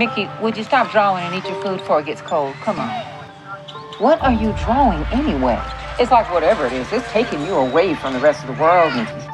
Mickey, would you stop drawing and eat your food before it gets cold? Come on. What are you drawing anyway? It's like whatever it is, it's taking you away from the rest of the world, Mickey.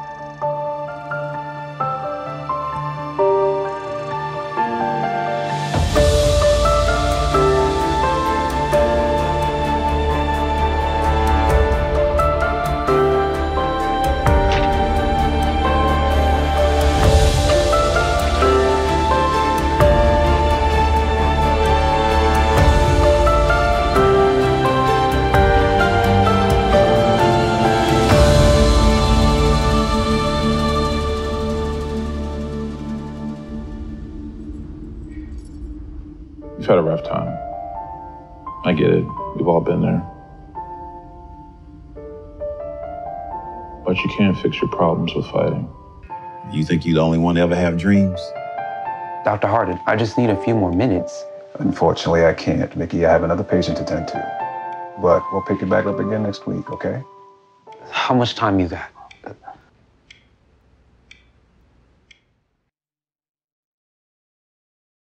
You've had a rough time. I get it. We've all been there. But you can't fix your problems with fighting. You think you're the only one to ever have dreams? Dr. Hardin, I just need a few more minutes. Unfortunately, I can't, Mickey. I have another patient to tend to. But we'll pick it back up again next week, okay? How much time you got?